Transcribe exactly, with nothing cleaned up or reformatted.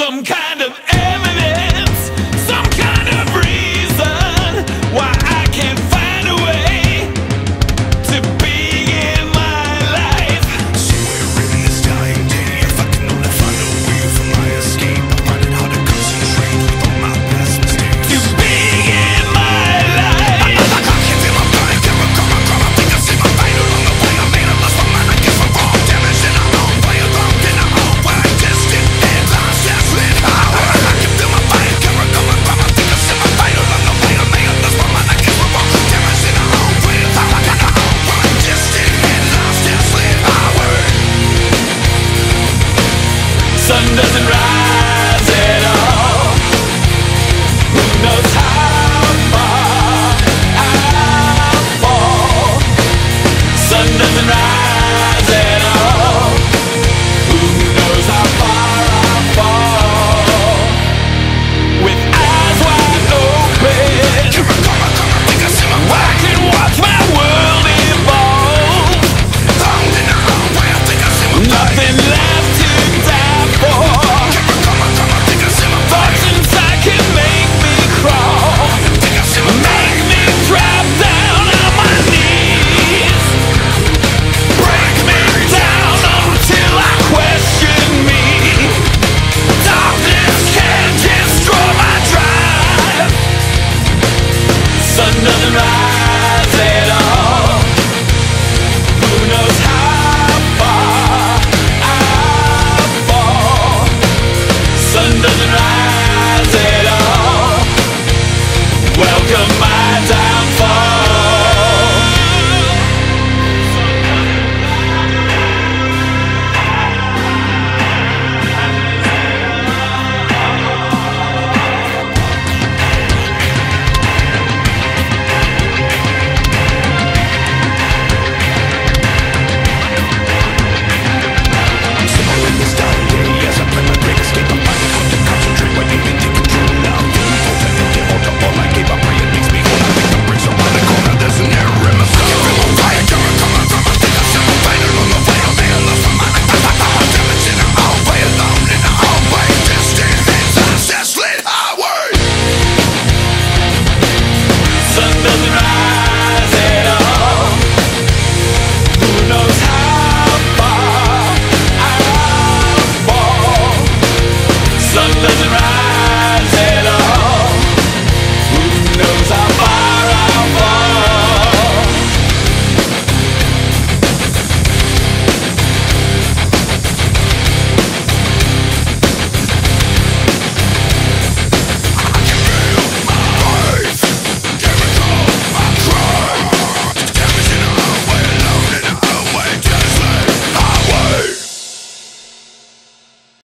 Some kind of eminence, some kind